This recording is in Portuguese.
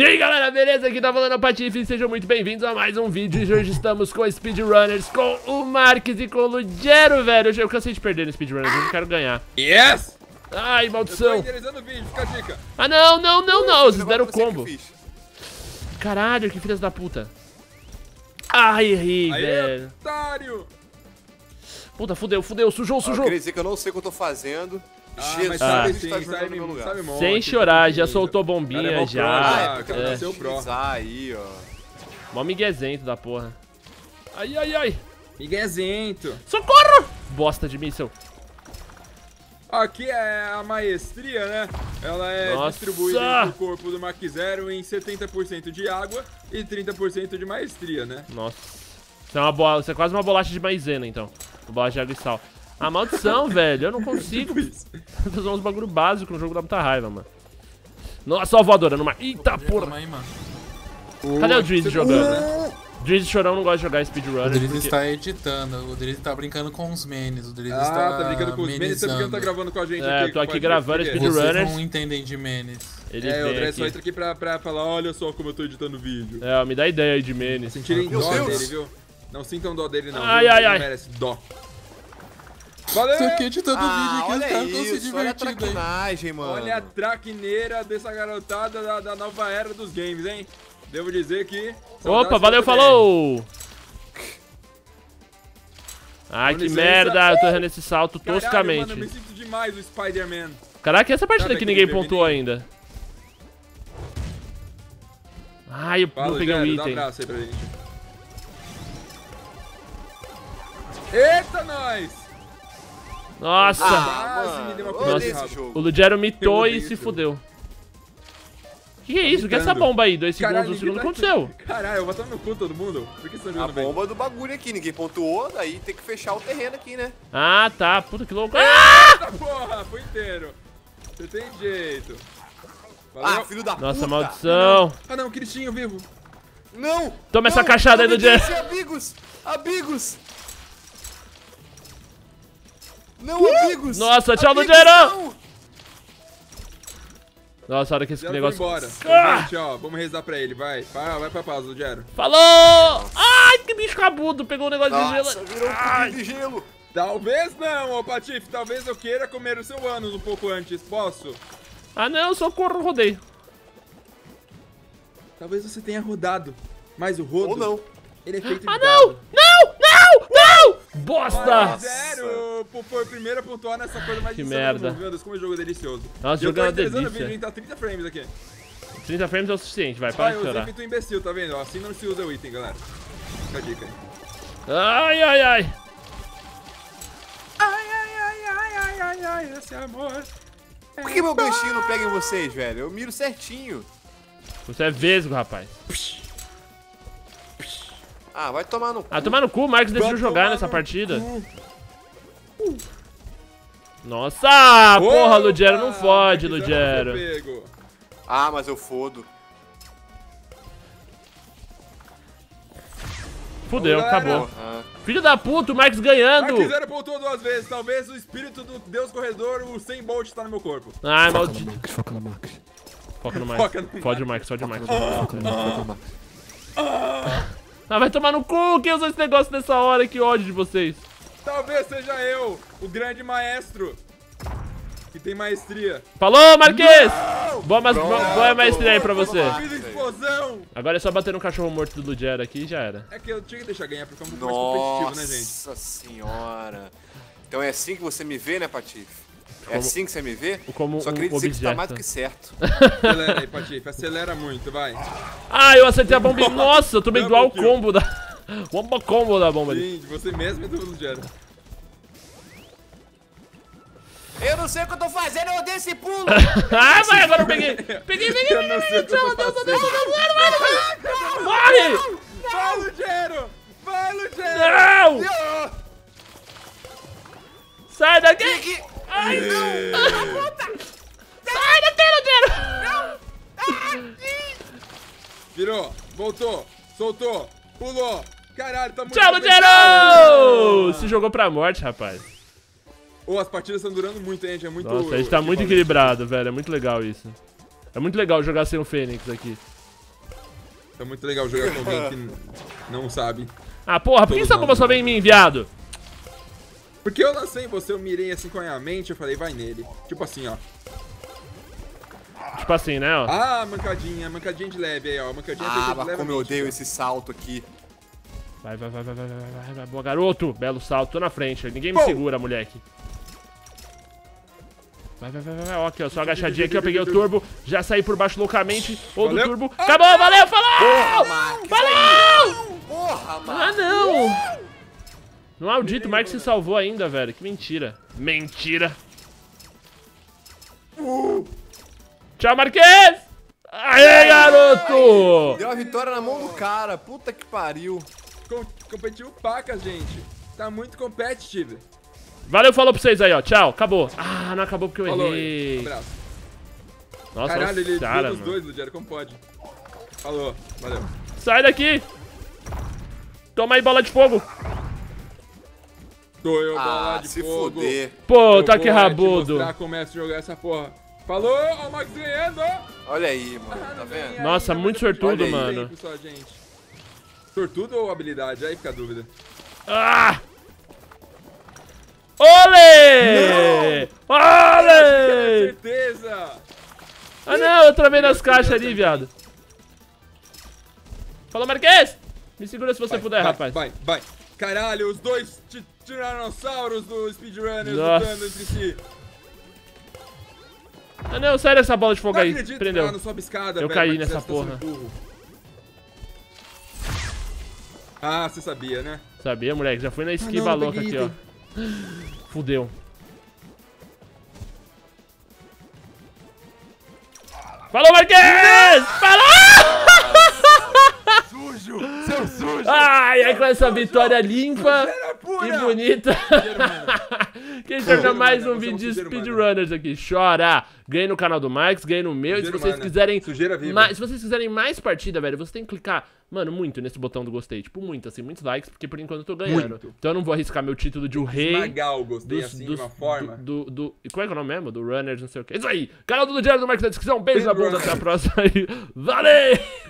E aí galera, beleza? Aqui tá falando o Patife, sejam muito bem-vindos a mais um vídeo. E hoje estamos com Speedrunners, com o Marques e com o Ludgero, velho. Eu cansei de perder no Speedrunners, eu quero ganhar. Yes! Ai, maldição. Eu tô endereçando o vídeo, fica a dica. Ah, não, vocês deram o combo. Caralho, que filhas da puta. Ai, errei, velho. Otário. Puta, fudeu, sujou. Eu queria dizer que eu não sei o que eu tô fazendo. Sem chorar, já soltou bombinha, já. Aí, ó. Mó miguezento da porra. Ai. Miguezento. Socorro! Bosta de míssel. Aqui é a maestria, né? Ela é distribuída no corpo do Mach Zero em 70% de água e 30% de maestria, né? Nossa. Isso é, isso é quase uma bolacha de maisena, então. Uma bolacha de água e sal. Ah, maldição, velho. Eu não consigo. Fazer uns bagulho básico no jogo dá muita raiva, mano. Nossa, só voadora numa... Eita, porra. Aí, mano. Cadê o Drizz jogando, né? Drizz chorão não gosta de jogar speedrunner. O Drizz está editando, o Drizz está brincando com os menes. O Drizz está brincando com os menes, porque não tá gravando com a gente aqui. Eu tô aqui gravando speedrunners. Vocês não entendem de menes. O Drizz só entra aqui pra falar, olha só como eu tô editando o vídeo. É, me dá ideia aí de menes. Sentirem dó dele, viu? Não sintam dó dele, não. Ai. Não merece dó. Valeu! Tô aqui editando o vídeo aqui, os caras estão se divertindo aí. Mano. Olha a traquineira dessa garotada da nova era dos games, hein? Devo dizer que... Opa, valeu, falou! Ai, que merda, eu tô errando esse salto toscamente. Caralho, mano, eu me sinto demais o Spider-Man. Caraca, essa partida aqui ninguém pontuou ainda. Ai, eu não peguei o item. Dá um abraço aí pra gente. Eita, nós! Nossa! Nossa. O Ludgero mitou e se fudeu. Que é isso? O que é essa bomba aí? 2 segundos, caralho, 1 segundo, aconteceu. Caralho, eu vou botar no cu todo mundo. Por que estão jogando bem? A bomba do bagulho aqui, ninguém pontuou, daí tem que fechar o terreno aqui, né? Ah, tá. Puta que louco. Eita porra, foi inteiro. Você tem jeito. Valeu. Ah, filho da puta. Nossa, maldição. Ah não, Cristinho vivo. Não! Toma essa cachada aí do Jess. Amigos! Não, amigos! Nossa, tchau, Ludgero! Nossa, a hora que esse negócio... Embora. Gente, ó, vamos rezar pra ele, vai. Vai pra pausa, Ludgero. Falou! Ai, que bicho cabudo, pegou um negócio de gelo. Ai, de gelo. Talvez não, ô Patife, talvez eu queira comer o seu ânus um pouco antes, posso? Ah não, socorro, rodei. Talvez você tenha rodado, mas o rodo... Ou não. Ele é feito de gado. Não! Bosta! Foi o primeiro a pontuar nessa coisa mais insana do mundo, meu Deus, como é um jogo delicioso. Nossa, jogo é uma delícia. O vídeo, hein? Tá 30 frames aqui. 30 frames é o suficiente, vai, para de chorar. Eu sempre tô imbecil, tá vendo? Assim não se usa o item, galera. Fica a dica aí. Ai, esse amor. Por que meu ganchinho não pega em vocês, velho? Eu miro certinho. Você é vesgo, rapaz. Ah, vai tomar no cu. Ah, tomar no cu, o Marques decidiu jogar nessa partida. Nossa, porra, Ludgero, não fode, Ludgero. Ah, mas eu fodo. Fudeu, acabou. Filho da puta, o Marques ganhando. Marques Zero pontuou 2 vezes, talvez o espírito do Deus Corredor, o Usain Bolt, tá no meu corpo. Ai, maldito. Foca no Marques. Foca no Marques. Fode o Marques, fode o Marques. Ah, vai tomar no cu, quem usou esse negócio nessa hora, que ódio de vocês. Talvez seja eu, o grande maestro, que tem maestria. Falou, Marques! Boa maestria aí pra você. Agora é só bater no cachorro morto do Ludgero aqui e já era. É que eu tinha que deixar ganhar, porque é um pouco mais competitivo, né, gente? Nossa senhora. Então é assim que você me vê, né, Patife? É assim que você me vê? Só queria dizer que você tá mais do que certo. Acelera aí, Patife, acelera muito, vai. Ah, eu acertei a bomba. Nossa, eu tomei dual combo da... Bomba combo da bomba ali. De você mesmo e do Ludgero. Eu não sei o que eu tô fazendo, eu dei esse pulo. Ah, vai, agora eu peguei. Peguei, Deus, morre! Vai, Ludgero! Vai, Ludgero! Não! Sai daqui! Ai, não! Sai daqui, Ludgero! Virou, voltou, soltou, pulou. Caralho, tá muito... Tchau, Ludgero! Se jogou pra morte, rapaz. Ô, as partidas estão durando muito, hein? É muito... Nossa, a gente tá muito equilibrado, velho. É muito legal isso. É muito legal jogar sem o Fênix aqui. É muito legal jogar com alguém que não sabe. Ah, porra, por que essa bomba só vem em mim, viado? Porque eu lancei em você, eu mirei assim com a minha mente, eu falei, vai nele. Tipo assim, ó. Tipo assim, né, ó. Ah, mancadinha de leve aí, ó. Mancadinha de leve. Ah, como eu odeio esse salto aqui. Vai, boa, garoto. Belo salto, tô na frente. Ninguém me segura, moleque. Vai. Ó, aqui, ó. Só agachadinha aqui, ó. Peguei o turbo. Já saí por baixo loucamente. Ou do turbo. Acabou, valeu, falou! Valeu! Porra, mano. Ah, não! Não acredito, o Marques se salvou ainda, velho. Que mentira. Mentira. Tchau, Marques! Aê, garoto! Deu a vitória na mão do cara. Puta que pariu. Competiu paca, gente. Tá muito competitivo. Valeu, falou pra vocês aí, ó. Tchau, acabou. Ah, não acabou porque eu errei. Um abraço. Nossa, caralho, ele viu os dois, Ludgero, como pode? Falou, valeu. Sai daqui! Toma aí, bola de fogo. Tô eu, bola de fogo. Foder. Pô, tá que rabudo. Começa a jogar essa porra. Falou, ó, o Max ganhando. Olha aí, mano, tá vendo? Nossa, muito sortudo, mano. Pessoal, gente. Sortudo ou habilidade? Aí fica a dúvida. Ah! Olê! Não! Olê! Certeza! Ah não, eu travei nas caixas ali, viado. Falou, Marques! Me segura se você puder, rapaz. Vai. Caralho, os dois tiranossauros do Speedrunners lutando entre si. Ah não, sai dessa bola de fogo aí. Prendeu. Eu caí nessa porra. Ah, você sabia, né? Sabia, moleque. Já fui na esquiva louca aqui, ó. Fudeu. Falou, Marques! Falou! Seu sujo! Ai, é com essa vitória limpa e bonita. Quem termina mais um vídeo de Speedrunners aqui. Chora! Ganhei no canal do Marques, ganhei no meu. E se vocês quiserem mais partida, velho, você tem que clicar, mano, muito nesse botão do gostei. Tipo, muito, assim, muitos likes, porque por enquanto eu tô ganhando. Muito. Então eu não vou arriscar meu título de o rei. Esmagar o gostei assim, de uma forma. Qual é que é o nome mesmo? Do Runners, não sei o que. Isso aí! Canal do Ludgero do Marques na descrição. Beijo na bunda, até a próxima aí. Valeu!